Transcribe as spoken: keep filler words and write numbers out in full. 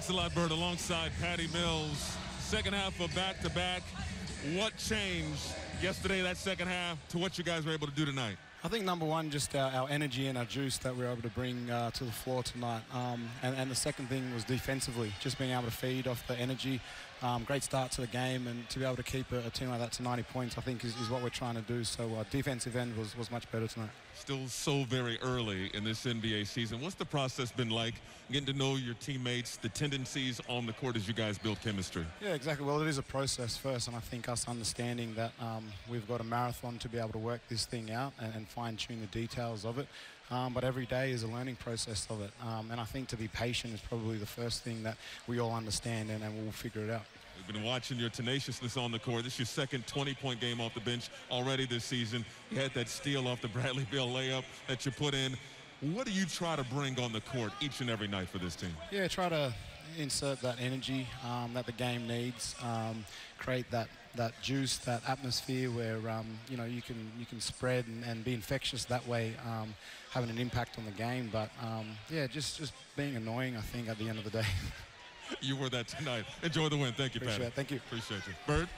Thanks a lot, Bert. Alongside Patty Mills, second half of back-to-back. What changed yesterday, that second half, to what you guys were able to do tonight? I think number one, just our, our energy and our juice that we were able to bring uh, to the floor tonight. Um, and, and the second thing was defensively, just being able to feed off the energy. Um, great start to the game, and to be able to keep a, a team like that to ninety points, I think, is, is what we're trying to do. So uh, defensive end was, was much better tonight. Still so very early in this N B A season. What's the process been like, getting to know your teammates, the tendencies on the court as you guys build chemistry? Yeah, exactly. Well, it is a process first, and I think us understanding that um, we've got a marathon to be able to work this thing out and, and fine-tune the details of it. Um, but every day is a learning process of it. Um, and I think to be patient is probably the first thing that we all understand, and, and we'll figure it out. We've been watching your tenaciousness on the court. This is your second twenty-point game off the bench already this season. You had that steal off the Bradley bill layup that you put in. What do you try to bring on the court each and every night for this team? Yeah, try to insert that energy um, that the game needs, um, create that that juice, that atmosphere where um, you know you can you can spread and, and be infectious that way, um, having an impact on the game. But um, yeah, just just being annoying, I think, at the end of the day. You were that tonight. Enjoy the win. Thank you, Patty. Appreciate it. Thank you. Appreciate you. Bert?